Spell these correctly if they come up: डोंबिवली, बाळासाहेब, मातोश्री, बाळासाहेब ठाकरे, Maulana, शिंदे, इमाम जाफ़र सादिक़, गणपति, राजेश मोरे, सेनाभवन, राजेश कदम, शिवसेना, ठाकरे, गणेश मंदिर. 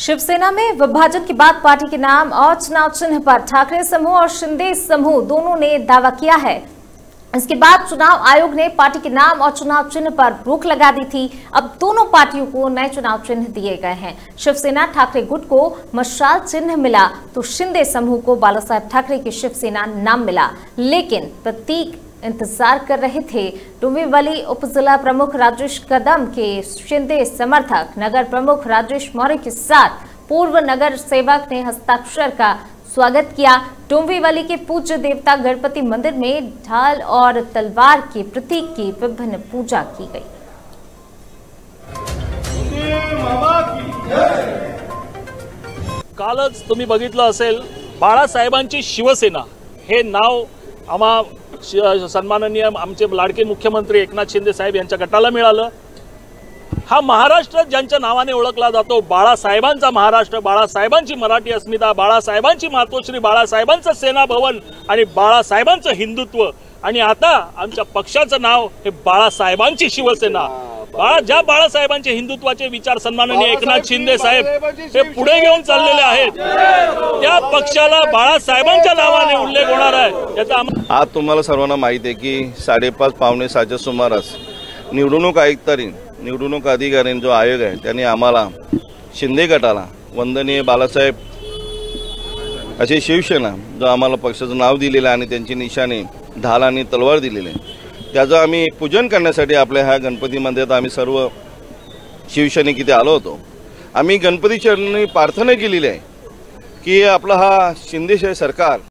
शिवसेना में विभाजन के बाद पार्टी के नाम और चुनाव चिन्ह पर ठाकरे समूह और शिंदे समूह दोनों ने दावा किया है। इसके बाद चुनाव आयोग ने पार्टी के नाम और चुनाव चिन्ह पर रोक लगा दी थी। अब दोनों पार्टियों को नए चुनाव चिन्ह दिए गए हैं। शिवसेना ठाकरे गुट को मशाल चिन्ह मिला तो शिंदे समूह को बाळासाहेब ठाकरे की शिवसेना नाम मिला, लेकिन प्रतीक इंतजार कर रहे थे। डोंबिवली उपजिला प्रमुख राजेश कदम के शिंदे समर्थक नगर प्रमुख राजेश मोरे के साथ पूर्व नगर सेवक ने हस्ताक्षर का स्वागत किया। डोंबिवली के पूज्य देवता गणपति मंदिर में ढाल और तलवार के प्रतीक की विभिन्न पूजा की गई। कालच तुम्ही बघितलं असेल, बाळासाहेबांची शिवसेना हे नाव आम्हा सन्माननीय आमचे लाडके मुख्यमंत्री एकनाथ शिंदे साहेब यांच्या गटाला मिळालं। हा महाराष्ट्र ज्यांच्या नावाने ओळखला जातो, बाळासाहेबांचा महाराष्ट्र, बाळासाहेबांची मराठी अस्मिता, बाळासाहेबांची मातोश्री, बाळासाहेबांचं सेनाभवन आणि बाळासाहेबांचं हिंदुत्व, आणि आता आमच्या पक्षाचं नाव हे बाळासाहेबांची शिवसेना। ज्या बाळासाहेबांचे हिंदुत्वाचे विचार सन्माननीय एकनाथ शिंदे साहेब हे पुढे घेऊन चाललेले आहेत, त्या पक्षाला बाळासाहेबांच्या नावाने उल्लेख होणार आहे। आज तुम्हाला सर्वांना माहिती आहे की 5:30 पावणे 7च्या सुमारास निवडणूक अधिकारी जो आयोग आहे त्यांनी आम्हाला शिंदे गटाला वंदनीय बाळासाहेब असे शिवसेना जो आम्हाला पक्षाचं नाव दिलेलं आणि त्यांची निशाणी ढाल आणि तलवार दिलेली आहे, त्याचं आम्ही पूजन करण्यासाठी आपल्या ह्या गणपती मंदिरात आम्ही सर्व शिवसैनिक इथे आलो होतो। आम्ही गणपती चरणी प्रार्थना केलेली आहे की आपला हा शिंदेशाही सरकार